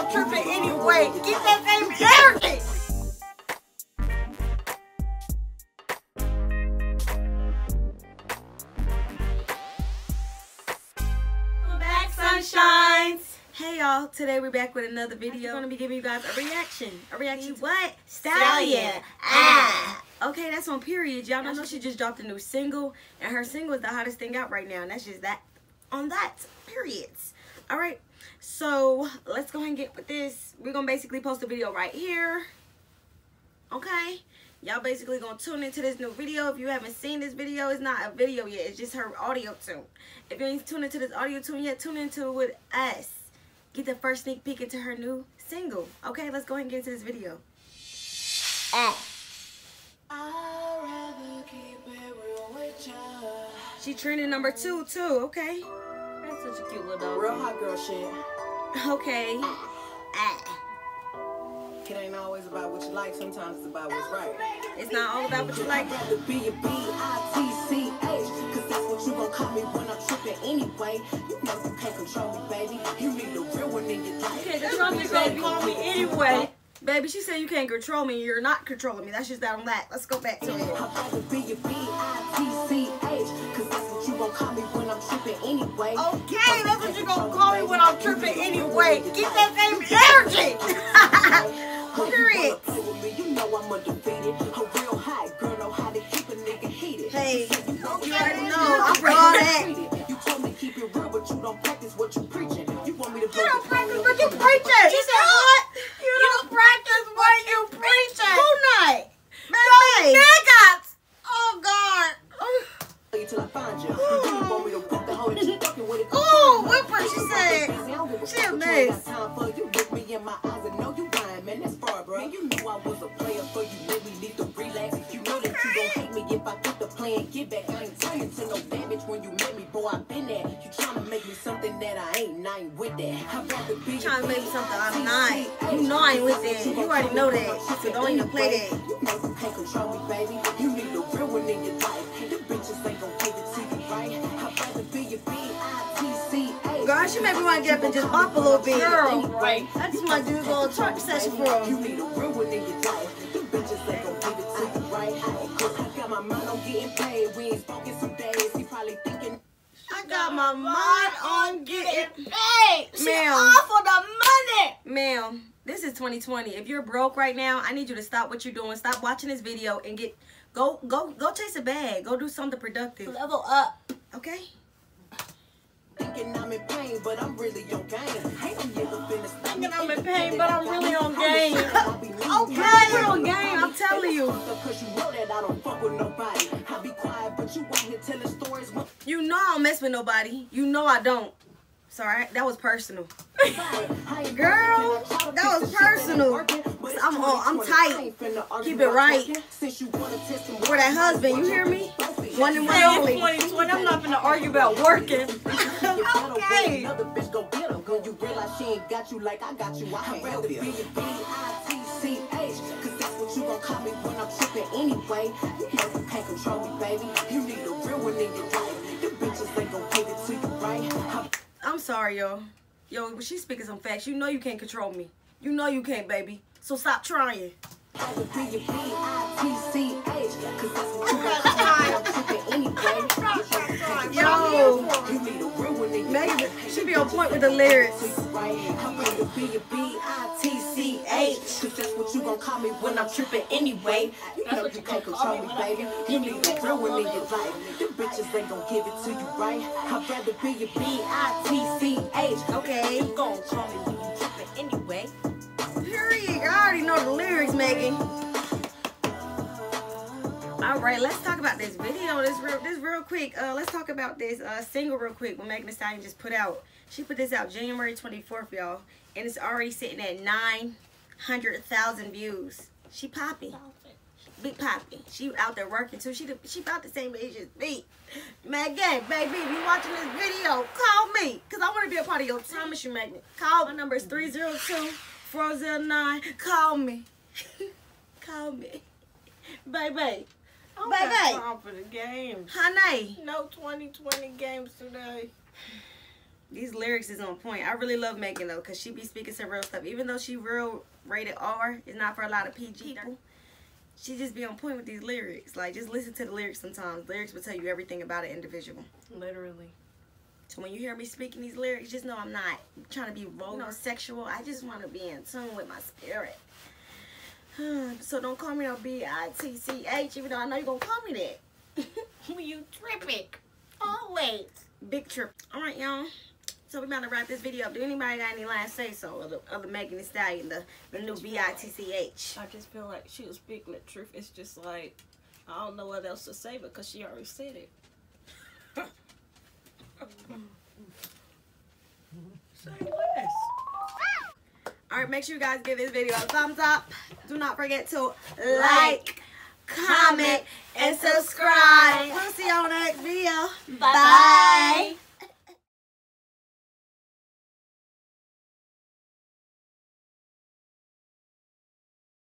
I'm tripping anyway. Get that baby everything. Welcome back, sunshines. Hey y'all, today we're back with another video. I'm gonna be giving you guys a reaction. A reaction to what? Stallion. Ah. Okay, that's on period. Y'all know she just dropped a new single, and her single is the hottest thing out right now, and that's just that on that. Periods. Alright, so let's go ahead and get with this. We're gonna basically post a video right here. Okay. Y'all basically gonna tune into this new video. If you haven't seen this video, it's not a video yet, it's just her audio tune. If you ain't tuned into this audio tune yet, tune into it with us. Get the first sneak peek into her new single. Okay, let's go ahead and get into this video. She trending #2 too, okay. That's such a cute little dog. Real hot girl shit. Okay. It ain't always about what you like, sometimes it's about what's right. It's not all about what you like. I'd rather be a B.I.T.C.H. Cause that's what you gon' call me when I'm tripping anyway. You know you can't control me, baby. You need a real one in your life. You can't control me, baby. Call me anyway. Baby, she said you can't control me. You're not controlling me. That's just that on that. Let's go back to it. I'd rather be a B.I.T.C.H. Cause that's what you gon' call me when I'm tripping anyway. Okay, that's what you gon' call me when I'm tripping anyway. Get that same energy. Period. You know I'm undefeated. A real hot girl know how to keep a nigga heated. Hey, you already know. I'm ready. You told me keep it real, but you don't practice what you preaching. You want me to blow your phone? You don't practice what you preaching. You said what? You don't practice what you preaching. Who not? Those niggas. Oh God. Till I find you. You want me to put the whole shit fucking with it? Oh, whipper. She said. She a mess. You look me in my eyes and know you. Man, that's far, bro. Man, you knew I was a player for you. Let me need to relax. If you know that you gon' hate me if I get the plan, get back. I ain't turning to no damage when you met me, bro. I been there. You tryna make me something that I ain't. I ain't with that. I'd rather be you tryna make me something I'm not. You know I ain't with that. You already know that. So don't even play that. You know you can't control me, baby. You need a real one in your life. The bitches ain't gon' give it to you, right? I'd rather be your B.I.T.C.H. Girl, she made me want to get up and just bop a little bit. Girl, right. I just want to do a little trap session for her. You need a real one in your life. The bitches that gon' give it to you right. I got my mind on getting paid. We ain't spoken some days. He probably thinking. I got my mind on getting paid. She offered the money. Ma'am, this is 2020. If you're broke right now, I need you to stop what you're doing. Stop watching this video and go chase a bag. Go do something productive. Level up. Okay? Thinking I'm in pain, but I'm really on game. Thinking I'm in pain, but I'm really on game. Okay, you're on game, I'm telling you. Cause you know that I don't fuck with nobody. I'll be quiet, but you want me telling stories. You know I don't mess with nobody. You know I don't. Sorry, that was personal. Girl, that was personal. I'm tight. Keep it right. For that husband, you hear me? One and one only. 2020, I'm not finna argue about working. Okay. Another bitch go get her when you realize she ain't got you like I got you. I'd rather be a B.I.T.C.H. Cause that's what you gon' call me when I'm tripping anyway. You know you can't control me, baby. You need a real one in your life. The bitches ain't gon' give it to you right. I'm sorry, yo. Yo, she's speaking some facts. You know you can't control me. You know you can't, baby. So stop trying. I would be your B.I.T.C.H. Cause that's what you got to do. Yo, Megan, she be on point with the lyrics. I would be your B.I.T.C.H. Cause that's what you gon' call me when I'm tripping anyway. You know you can't control me, baby. You need a real one in your life. Them bitches ain't gon' give it to you, right? I'd rather be your B.I.T.C.H. Okay, you gon' call me when you trippin' anyway. Period. I already know the lyrics, Megan. All right, let's talk about this video. This real quick. Let's talk about this single real quick. When Megan Thee Stallion just put out, she put this out January 24th, y'all, and it's already sitting at 900,000 views. She popping, big popping. She out there working too. She about the same age as me. Megan, baby, if you watching this video, call me, cause I want to be a part of your time. I promise you, Megan. Call my number is 302-409. Call me, call me, baby. I'm not time for the games. Honey. No 2020 games today. These lyrics is on point. I really love Megan, though, because she be speaking some real stuff. Even though she real rated R, it's not for a lot of PG people. She just be on point with these lyrics. Like, just listen to the lyrics sometimes. Lyrics will tell you everything about an individual. Literally. So when you hear me speaking these lyrics, just know I'm not trying to be vulgar, sexual. I just want to be in tune with my spirit. So don't call me no B.I.T.C.H, even though I know you're going to call me that. You tripping. Always. Big trip. All right, y'all. So we're about to wrap this video up. Do anybody got any last say-so of the Megan Thee Stallion, the new B.I.T.C.H? Like, I just feel like she was speaking the truth. It's just like, I don't know what else to say because she already said it. Say less. All right, make sure you guys give this video a thumbs up. Do not forget to like, comment, and subscribe. We'll see y'all in the next video. Bye-bye.